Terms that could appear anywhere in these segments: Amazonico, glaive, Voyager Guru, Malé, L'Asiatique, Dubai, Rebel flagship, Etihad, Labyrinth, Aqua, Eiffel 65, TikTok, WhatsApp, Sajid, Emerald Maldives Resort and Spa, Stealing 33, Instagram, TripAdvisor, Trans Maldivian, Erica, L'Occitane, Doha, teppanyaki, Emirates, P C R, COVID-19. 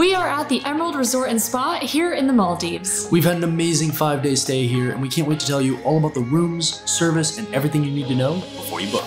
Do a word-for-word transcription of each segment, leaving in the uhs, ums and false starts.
We are at the Emerald Resort and Spa here in the Maldives. We've had an amazing five day stay here and we can't wait to tell you all about the rooms, service, and everything you need to know before you book.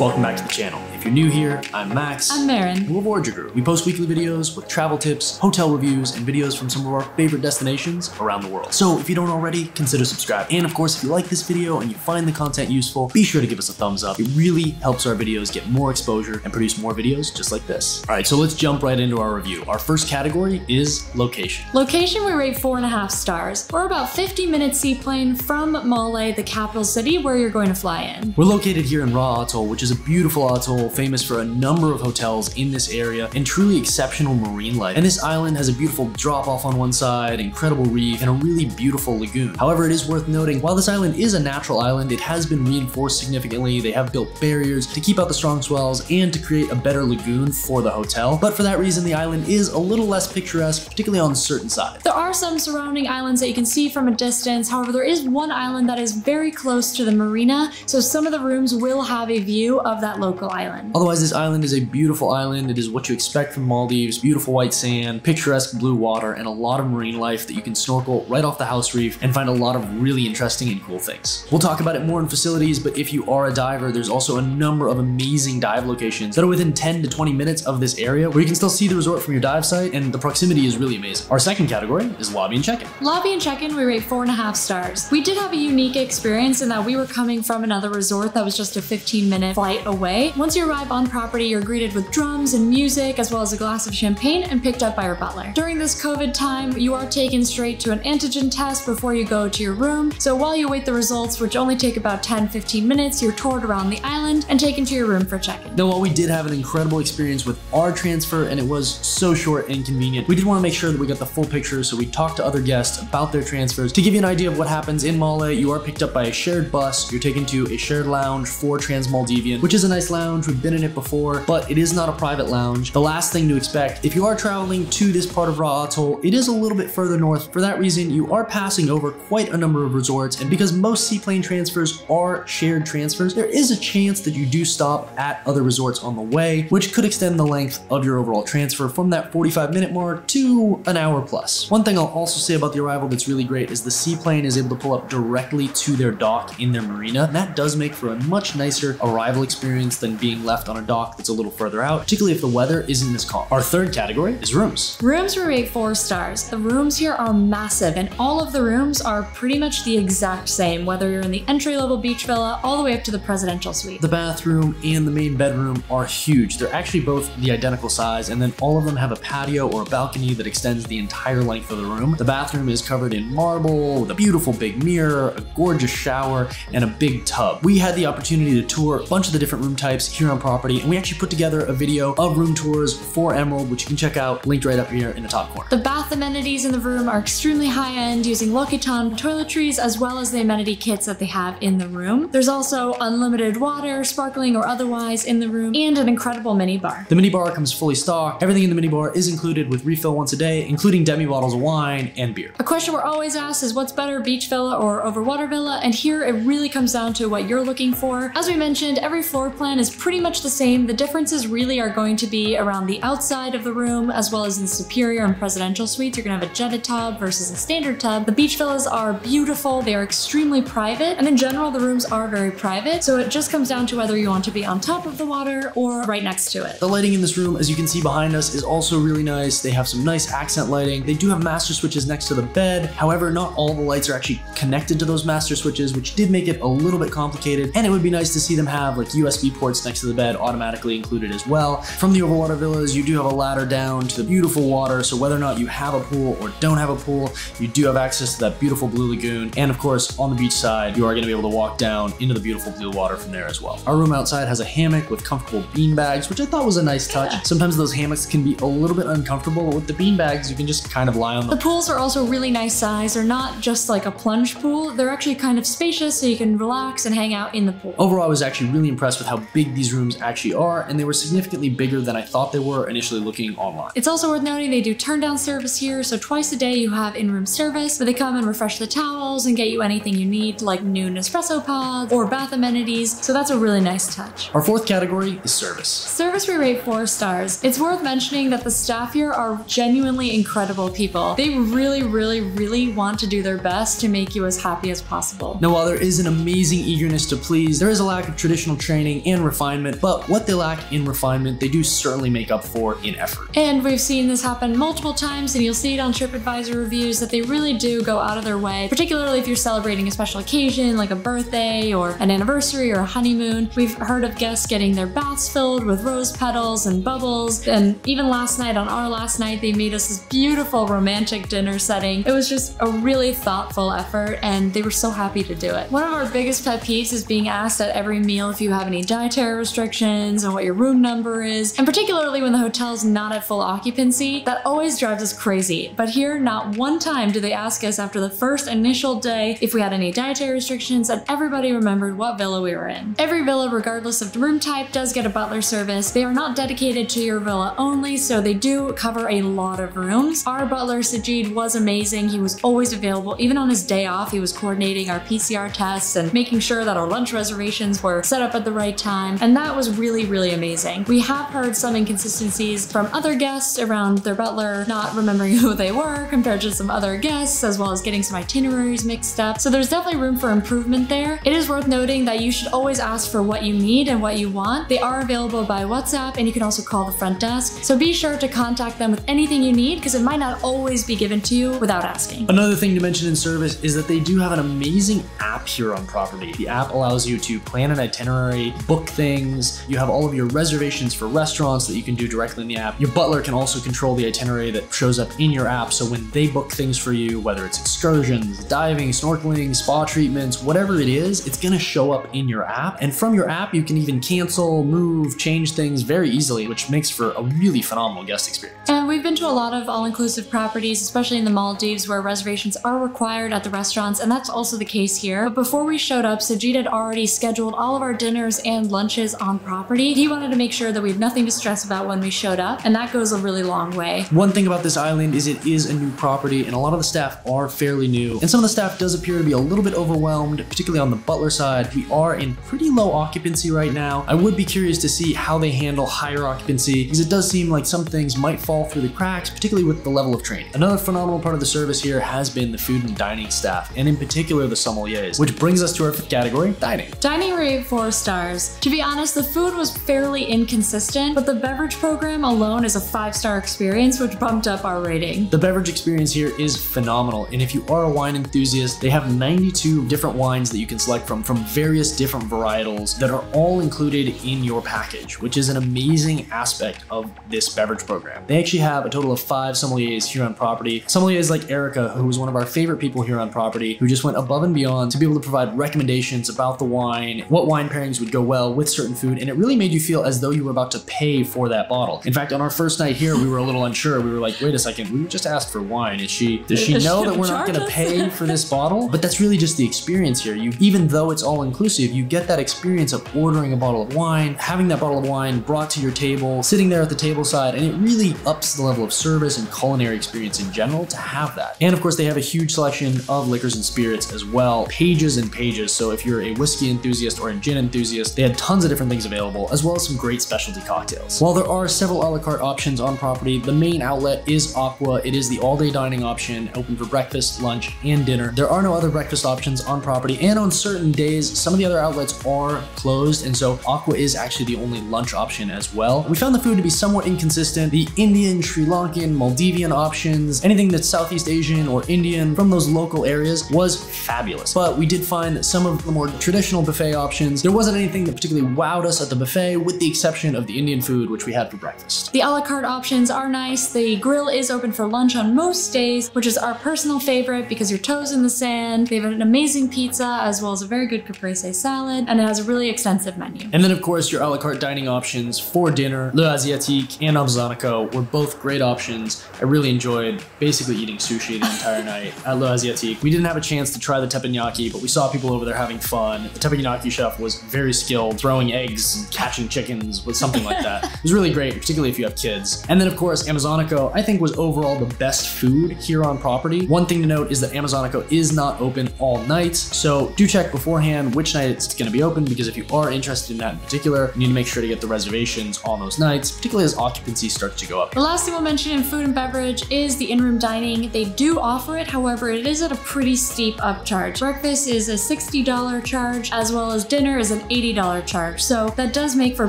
Welcome back to the channel. If you're new here, I'm Max. I'm Marin. And we're Voyager Guru. We post weekly videos with travel tips, hotel reviews, and videos from some of our favorite destinations around the world. So if you don't already, consider subscribing. And of course, if you like this video and you find the content useful, be sure to give us a thumbs up. It really helps our videos get more exposure and produce more videos just like this. All right, so let's jump right into our review. Our first category is location. Location, we rate four and a half stars. We're about fifty minute seaplane from Malé, the capital city where you're going to fly in. We're located here in Ra Atoll, which is a beautiful atoll famous for a number of hotels in this area and truly exceptional marine life. And this island has a beautiful drop off on one side, incredible reef, and a really beautiful lagoon. However, it is worth noting, while this island is a natural island, it has been reinforced significantly. They have built barriers to keep out the strong swells and to create a better lagoon for the hotel. But for that reason, the island is a little less picturesque, particularly on certain sides. There are some surrounding islands that you can see from a distance. However, there is one island that is very close to the marina, so some of the rooms will have a view of that local island. Otherwise, this island is a beautiful island. It is what you expect from Maldives, beautiful white sand, picturesque blue water, and a lot of marine life that you can snorkel right off the house reef and find a lot of really interesting and cool things. We'll talk about it more in facilities, but if you are a diver, there's also a number of amazing dive locations that are within ten to twenty minutes of this area where you can still see the resort from your dive site, and the proximity is really amazing. Our second category is lobby and check-in. Lobby and check-in, we rate four and a half stars. We did have a unique experience in that we were coming from another resort that was just a fifteen minute flight away. Once you're arrive on property, you're greeted with drums and music, as well as a glass of champagne, and picked up by your butler. During this COVID time, you are taken straight to an antigen test before you go to your room. So while you wait the results, which only take about ten to fifteen minutes, you're toured around the island and taken to your room for check-in. Now, while we did have an incredible experience with our transfer, and it was so short and convenient, we did want to make sure that we got the full picture, so we talked to other guests about their transfers. To give you an idea of what happens in Malé, you are picked up by a shared bus, you're taken to a shared lounge for Trans Maldivian, which is a nice lounge. We've been in it before, but it is not a private lounge. The last thing to expect, if you are traveling to this part of Ra Atoll, it is a little bit further north. For that reason, you are passing over quite a number of resorts, and because most seaplane transfers are shared transfers, there is a chance that you do stop at other resorts on the way, which could extend the length of your overall transfer from that forty-five minute mark to an hour plus. One thing I'll also say about the arrival that's really great is the seaplane is able to pull up directly to their dock in their marina, and that does make for a much nicer arrival experience than being left on a dock that's a little further out, particularly if the weather isn't as calm. Our third category is rooms. Rooms were rated four stars. The rooms here are massive, and all of the rooms are pretty much the exact same, whether you're in the entry-level beach villa all the way up to the presidential suite. The bathroom and the main bedroom are huge. They're actually both the identical size, and then all of them have a patio or a balcony that extends the entire length of the room. The bathroom is covered in marble with a beautiful big mirror, a gorgeous shower, and a big tub. We had the opportunity to tour a bunch of the different room types here on property, and we actually put together a video of room tours for Emerald, which you can check out, linked right up here in the top corner. The bath amenities in the room are extremely high-end, using L'Occitane toiletries as well as the amenity kits that they have in the room. There's also unlimited water, sparkling or otherwise, in the room, and an incredible mini bar. The mini bar comes fully stocked. Everything in the mini bar is included with refill once a day, including demi bottles of wine and beer. A question we're always asked is what's better, beach villa or overwater villa, and here it really comes down to what you're looking for. As we mentioned, every floor plan is pretty much the same. The differences really are going to be around the outside of the room, as well as in superior and presidential suites. You're gonna have a jetted tub versus a standard tub. The beach villas are beautiful. They are extremely private, and in general, the rooms are very private. So it just comes down to whether you want to be on top of the water or right next to it. The lighting in this room, as you can see behind us, is also really nice. They have some nice accent lighting. They do have master switches next to the bed. However, not all the lights are actually connected to those master switches, which did make it a little bit complicated. And it would be nice to see them have like U S B ports next to the bed automatically included as well. From the overwater villas, you do have a ladder down to the beautiful water, so whether or not you have a pool or don't have a pool, you do have access to that beautiful blue lagoon. And of course, on the beach side, you are gonna be able to walk down into the beautiful blue water from there as well. Our room outside has a hammock with comfortable bean bags, which I thought was a nice touch. Yeah. Sometimes those hammocks can be a little bit uncomfortable, but with the bean bags, you can just kind of lie on them. The pools are also really nice size. They're not just like a plunge pool. They're actually kind of spacious, so you can relax and hang out in the pool. Overall, I was actually really impressed with how big these rooms rooms actually are, and they were significantly bigger than I thought they were initially looking online. It's also worth noting they do turn-down service here, so twice a day you have in-room service, where they come and refresh the towels and get you anything you need, like new Nespresso pods or bath amenities, so that's a really nice touch. Our fourth category is service. Service we rate four stars. It's worth mentioning that the staff here are genuinely incredible people. They really, really, really want to do their best to make you as happy as possible. Now, while there is an amazing eagerness to please, there is a lack of traditional training and refinement, but what they lack in refinement, they do certainly make up for in effort. And we've seen this happen multiple times, and you'll see it on TripAdvisor reviews that they really do go out of their way, particularly if you're celebrating a special occasion like a birthday or an anniversary or a honeymoon. We've heard of guests getting their baths filled with rose petals and bubbles, and even last night, on our last night, they made us this beautiful romantic dinner setting. It was just a really thoughtful effort, and they were so happy to do it. One of our biggest pet peeves is being asked at every meal if you have any dietary restrictions and what your room number is, and particularly when the hotel's not at full occupancy. That always drives us crazy, but here not one time do they ask us after the first initial day if we had any dietary restrictions, and everybody remembered what villa we were in. Every villa, regardless of the room type, does get a butler service. They are not dedicated to your villa only, so they do cover a lot of rooms. Our butler, Sajid, was amazing. He was always available. Even on his day off, he was coordinating our P C R tests and making sure that our lunch reservations were set up at the right time, and that was really, really amazing. We have heard some inconsistencies from other guests around their butler not remembering who they were compared to some other guests, as well as getting some itineraries mixed up, so there's definitely room for improvement there. It is worth noting that you should always ask for what you need and what you want. They are available by WhatsApp, and you can also call the front desk, so be sure to contact them with anything you need, because it might not always be given to you without asking. Another thing to mention in service is that they do have an amazing app here on property. The app allows you to plan an itinerary, book things. You have all of your reservations for restaurants that you can do directly in the app. Your butler can also control the itinerary that shows up in your app, so when they book things for you, whether it's excursions, diving, snorkeling, spa treatments, whatever it is, it's gonna show up in your app. And from your app, you can even cancel, move, change things very easily, which makes for a really phenomenal guest experience. And we've been to a lot of all-inclusive properties, especially in the Maldives, where reservations are required at the restaurants, and that's also the case here. But before we showed up, Sajid had already scheduled all of our dinners and lunches on property. He wanted to make sure that we had nothing to stress about when we showed up, and that goes a really long way. One thing about this island is it is a new property, and a lot of the staff are fairly new, and some of the staff does appear to be a little bit overwhelmed, particularly on the butler side. We are in pretty low occupancy right now. I would be curious to see how they handle higher occupancy, because it does seem like some things might fall through the cracks, particularly with the level of training. Another phenomenal part of the service here has been the food and dining staff, and in particular the sommeliers, which brings us to our fifth category, dining. Dining rate four stars. To be honest, the food was fairly inconsistent, but the beverage program alone is a five-star experience, which bumped up our rating. The beverage experience here is phenomenal, and if you are a wine enthusiast, they have ninety-two different wines that you can select from, from various different varietals that are all included in your package, which is an amazing aspect of this beverage program. They actually have a total of five sommeliers here on property. Sommeliers like Erica, who is one of our favorite people here on property, who just went above and beyond to be able to provide recommendations about the wine, what wine pairings would go well with certain food, and it really made you feel as though you were about to pay for that bottle. In fact, on our first night here, we were a little unsure. We were like, wait a second, we just asked for wine. Is she, does she know that we're not gonna pay for this bottle? But that's really just the experience here. You, even though it's all inclusive, you get that experience of ordering a bottle of wine, having that bottle of wine brought to your table, sitting there at the table side, and it really ups the level of service and culinary experience in general to have that. And of course, they have a huge selection of liquors and spirits as well, pages and pages. So if you're a whiskey enthusiast or a gin enthusiast, they had tons of different things available, as well as some great specialty cocktails. While there are several a la carte options on property, the main outlet is Aqua. It is the all-day dining option, open for breakfast, lunch, and dinner. There are no other breakfast options on property, and on certain days, some of the other outlets are closed, and so Aqua is actually the only lunch option as well. We found the food to be somewhat inconsistent. The Indian, Sri Lankan, Maldivian options, anything that's Southeast Asian or Indian from those local areas was fabulous. But we did find that some of the more traditional buffet options, there wasn't anything that particularly wowed us at the buffet, with the exception of the Indian food, which we had for breakfast. The a la carte options are nice. The grill is open for lunch on most days, which is our personal favorite because your toes in the sand. They have an amazing pizza, as well as a very good caprese salad, and it has a really extensive menu. And then of course, your a la carte dining options for dinner, L'Asiatique and Amazonico were both great options. I really enjoyed basically eating sushi the entire night at L'Asiatique. We didn't have a chance to try the teppanyaki, but we saw people over there having fun. The teppanyaki chef was very skilled, throwing eggs and catching chickens with something like that. It was really great, particularly if you have kids. And then of course, Amazonico, I think, was overall the best food here on property. One thing to note is that Amazonico is not open all night, so do check beforehand which night it's gonna be open, because if you are interested in that in particular, you need to make sure to get the reservations on those nights, particularly as occupancy starts to go up. The last thing we'll mention in food and beverage is the in-room dining. They do offer it, however, it is at a pretty steep upcharge. Breakfast is a sixty dollar charge, as well as dinner is an eighty dollar charge. So that does make for a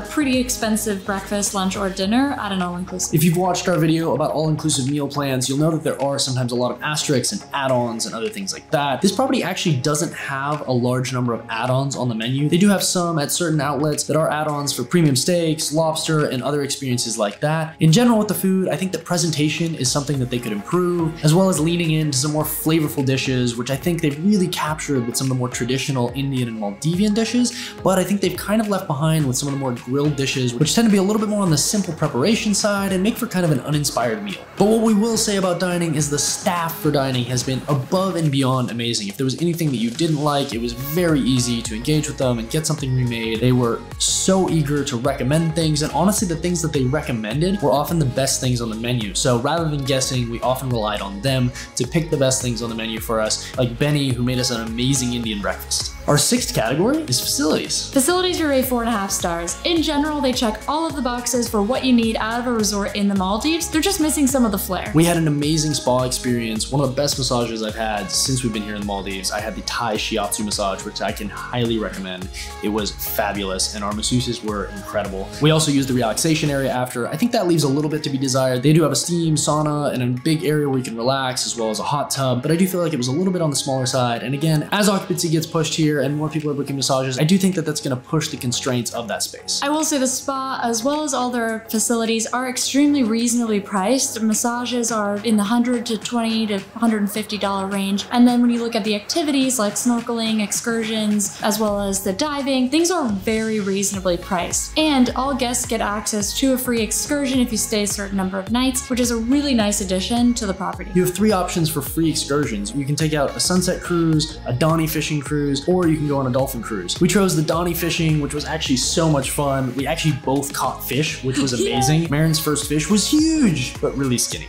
pretty expensive breakfast, lunch, or dinner at an all-inclusive. If you've watched our video about all-inclusive meal plans, you'll know that there are sometimes a lot of asterisks and add-ons and other things like that. This property actually doesn't have a large number of add-ons on the menu. They do have some at certain outlets that are add-ons for premium steaks, lobster, and other experiences like that. In general with the food, I think the presentation is something that they could improve, as well as leaning into some more flavorful dishes, which I think they've really captured with some of the more traditional Indian and Maldivian dishes, but I think they've kind of left behind with some of the more grilled dishes, which tend to be a little bit more on the simple preparation side and make for kind of an uninspired meal. But what we will say about dining is the staff for dining has been above and beyond amazing. If there was anything that you didn't like, it was very easy to engage with them and get something remade. They were so eager to recommend things, and honestly, the things that they recommended were often the best things on the menu. So rather than guessing, we often relied on them to pick the best things on the menu for us, like Benny, who made us an amazing Indian breakfast. Our sixth category is facilities. Facilities were rated four and a half stars. In general, they check all of the boxes for what you need out of a resort in the Maldives. They're just missing some of the flair. We had an amazing spa experience, one of the best massages I've had since we've been here in the Maldives. I had the Thai shiatsu massage, which I can highly recommend. It was fabulous, and our masseuses were incredible. We also used the relaxation area after. I think that leaves a little bit to be desired. They do have a steam sauna and a big area where you can relax, as well as a hot tub, but I do feel like it was a little bit on the smaller side. And again, as occupancy gets pushed here, and more people are booking massages, I do think that that's going to push the constraints of that space. I will say the spa, as well as all their facilities, are extremely reasonably priced. Massages are in the one hundred to twenty to one hundred fifty dollar range. And then when you look at the activities like snorkeling, excursions, as well as the diving, things are very reasonably priced. And all guests get access to a free excursion if you stay a certain number of nights, which is a really nice addition to the property. You have three options for free excursions. You can take out a sunset cruise, a Donny fishing cruise, or you can go on a dolphin cruise. We chose the Donny fishing, which was actually so much fun. We actually both caught fish, which was amazing. Yeah. Marin's first fish was huge, but really skinny.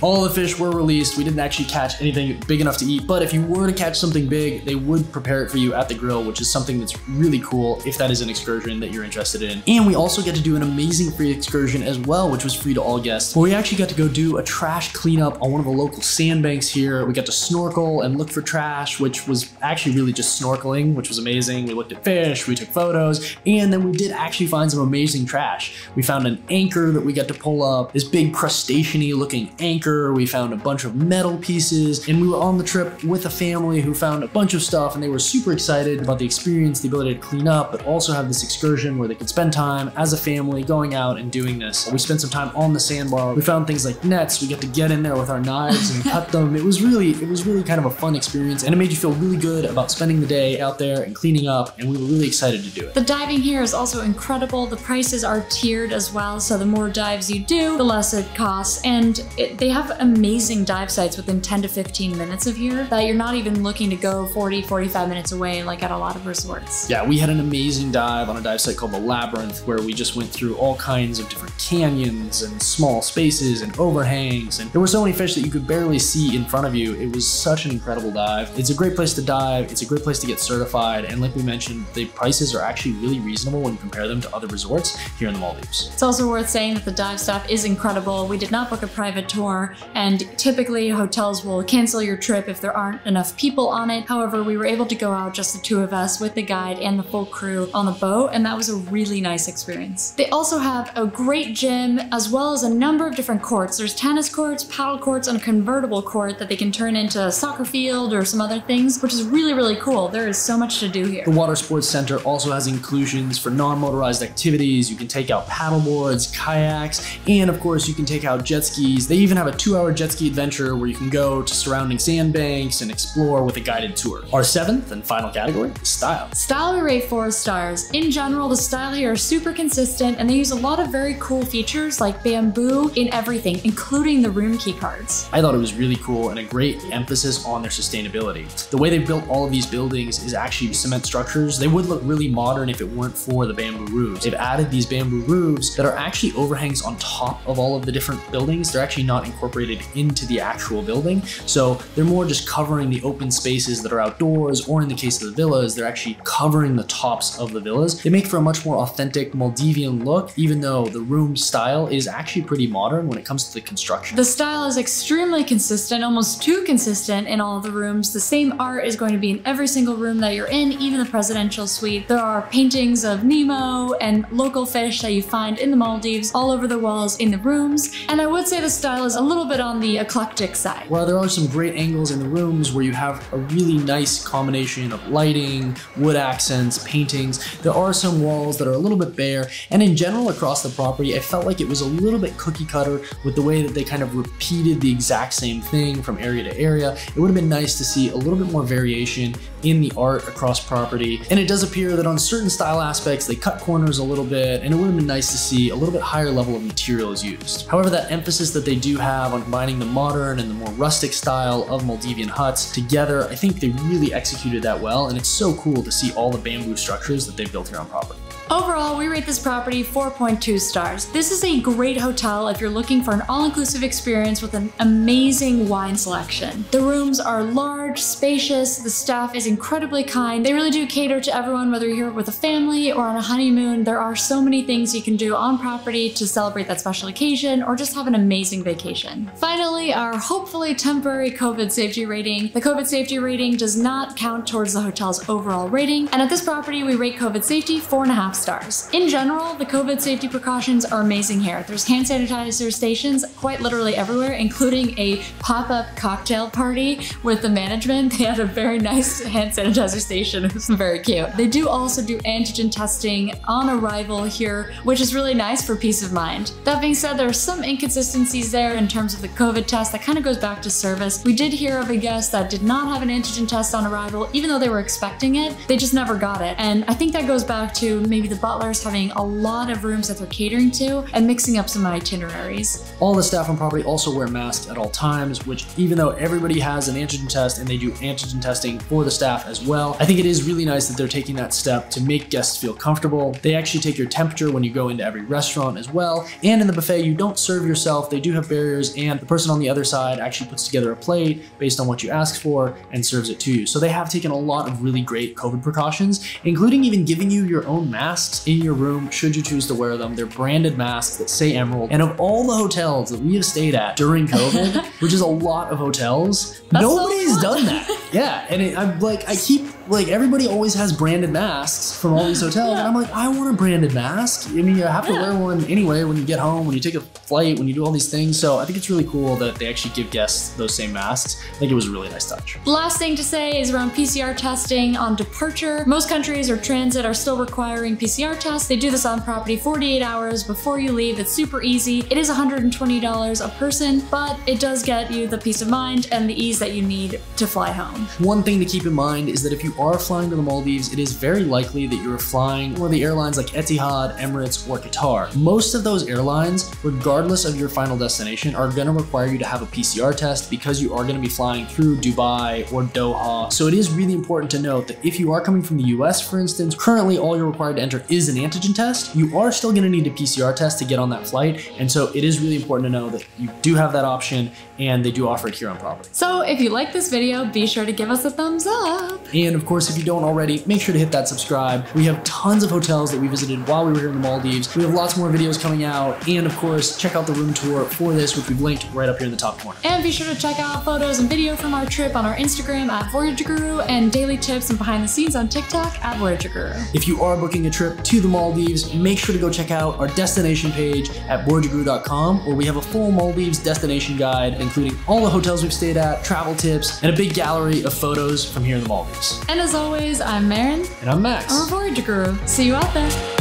All the fish were released. We didn't actually catch anything big enough to eat, but if you were to catch something big, they would prepare it for you at the grill, which is something that's really cool if that is an excursion that you're interested in. And we also get to do an amazing free excursion as well, which was free to all guests, where we actually got to go do a trash cleanup on one of the local sandbanks here. We got to snorkel and look for trash, which was actually really just snorkeling, which was amazing. We looked at fish, we took photos, and then we did actually find some amazing trash. We found an anchor that we got to pull up, this big crustacean-y looking anchor. We found a bunch of metal pieces, and we were on the trip with a family who found a bunch of stuff, and they were super excited about the experience, the ability to clean up, but also have this excursion where they could spend time as a family going out and doing this. We spent some time on the sandbar. We found things like nets. We got to get in there with our knives and cut them. It was really, it was really kind of a fun experience, and it made you feel really good about spending the day out there and cleaning up, and we were really excited to do it. The diving here is also incredible. The prices are tiered as well, so the more dives you do, the less it costs, and it, they have amazing dive sites within ten to fifteen minutes of here that you're not even looking to go forty, forty-five minutes away like at a lot of resorts. Yeah, we had an amazing dive on a dive site called the Labyrinth, where we just went through all kinds of different canyons and small spaces and overhangs, and there were so many fish that you could barely see in front of you. It was such an incredible dive. It's a great place to dive. It's a great place to get certified, and like we mentioned, the prices are actually really reasonable when you compare them to other resorts here in the Maldives. It's also worth saying that the dive staff is incredible. We did not book a private tour, and typically hotels will cancel your trip if there aren't enough people on it. However, we were able to go out, just the two of us, with the guide and the full crew on the boat, and that was a really nice experience. They also have a great gym, as well as a number of different courts. There's tennis courts, paddle courts, and a convertible court that they can turn into a soccer field or some other things, which is really really, really cool. There is so much to do here. The Water Sports Center also has inclusions for non-motorized activities. You can take out paddle boards, kayaks, and of course you can take out jet skis. They even have a two-hour jet ski adventure where you can go to surrounding sandbanks and explore with a guided tour. Our seventh and final category is style. Style we rate four stars. In general, the style here is super consistent and they use a lot of very cool features like bamboo in everything, including the room key cards. I thought it was really cool and a great emphasis on their sustainability. The way they've built all of these buildings is actually cement structures. They would look really modern if it weren't for the bamboo roofs. They've added these bamboo roofs that are actually overhangs on top of all of the different buildings. They're actually not incorporated into the actual building. So they're more just covering the open spaces that are outdoors, or in the case of the villas, they're actually covering the tops of the villas. They make for a much more authentic Maldivian look, even though the room style is actually pretty modern when it comes to the construction. The style is extremely consistent, almost too consistent in all of the rooms. The same art is going to be in every single room that you're in, even the presidential suite. There are paintings of Nemo and local fish that you find in the Maldives all over the walls in the rooms. And I would say the style is a little bit on the eclectic side. Well, there are some great angles in the rooms where you have a really nice combination of lighting, wood accents, paintings. There are some walls that are a little bit bare, and in general across the property, I felt like it was a little bit cookie cutter with the way that they kind of repeated the exact same thing from area to area. It would have been nice to see a little bit more variation in the art across property. And it does appear that on certain style aspects, they cut corners a little bit, and it would have been nice to see a little bit higher level of materials used. However, that emphasis that they do have on combining the modern and the more rustic style of Maldivian huts together, I think they really executed that well, and it's so cool to see all the bamboo structures that they've built here on property. Overall, we rate this property four point two stars. This is a great hotel if you're looking for an all-inclusive experience with an amazing wine selection. The rooms are large, spacious, the staff is incredibly kind. They really do cater to everyone, whether you're here with a family or on a honeymoon. There are so many things you can do on property to celebrate that special occasion or just have an amazing vacation. Finally, our hopefully temporary COVID safety rating. The COVID safety rating does not count towards the hotel's overall rating, and at this property, we rate COVID safety four and a half stars. Stars. In general, the COVID safety precautions are amazing here. There's hand sanitizer stations quite literally everywhere, including a pop-up cocktail party with the management. They had a very nice hand sanitizer station. It was very cute. They do also do antigen testing on arrival here, which is really nice for peace of mind. That being said, there are some inconsistencies there in terms of the COVID test that kind of goes back to service. We did hear of a guest that did not have an antigen test on arrival, even though they were expecting it. They just never got it. And I think that goes back to maybe the butlers having a lot of rooms that they're catering to and mixing up some itineraries. All the staff on property also wear masks at all times, which even though everybody has an antigen test and they do antigen testing for the staff as well, I think it is really nice that they're taking that step to make guests feel comfortable. They actually take your temperature when you go into every restaurant as well. And in the buffet, you don't serve yourself. They do have barriers, and the person on the other side actually puts together a plate based on what you ask for and serves it to you. So they have taken a lot of really great COVID precautions, including even giving you your own mask in your room should you choose to wear them. They're branded masks that say Emerald. And of all the hotels that we have stayed at during COVID, which is a lot of hotels, That's nobody's so done that. Yeah, and it, I'm like, I keep, like, everybody always has branded masks from all these hotels, yeah. And I'm like, I want a branded mask. I mean, you have to yeah. wear one anyway when you get home, when you take a flight, when you do all these things. So I think it's really cool that they actually give guests those same masks. I think it was a really nice touch. The last thing to say is around P C R testing on departure. Most countries or transit are still requiring P C R tests. They do this on property forty-eight hours before you leave. It's super easy. It is one hundred twenty dollars a person, but it does get you the peace of mind and the ease that you need to fly home. One thing to keep in mind is that if you are flying to the Maldives, it is very likely that you are flying for the airlines like Etihad, Emirates, or Qatar. Most of those airlines, regardless of your final destination, are going to require you to have a P C R test because you are going to be flying through Dubai or Doha. So it is really important to note that if you are coming from the U S, for instance, currently all you're required to enter is an antigen test. You are still going to need a P C R test to get on that flight. And so it is really important to know that you do have that option, and they do offer it here on property. So if you like this video, be sure to to give us a thumbs up. And of course, if you don't already, make sure to hit that subscribe. We have tons of hotels that we visited while we were here in the Maldives. We have lots more videos coming out. And of course, check out the room tour for this, which we've linked right up here in the top corner. And be sure to check out photos and video from our trip on our Instagram at Voyager Guru, and daily tips and behind the scenes on TikTok at Voyager Guru. If you are booking a trip to the Maldives, make sure to go check out our destination page at voyager guru dot com, where we have a full Maldives destination guide, including all the hotels we've stayed at, travel tips, and a big gallery of photos from here in the Maldives. And as always, I'm Maren. And I'm Max. And we're Voyager Guru. See you out there.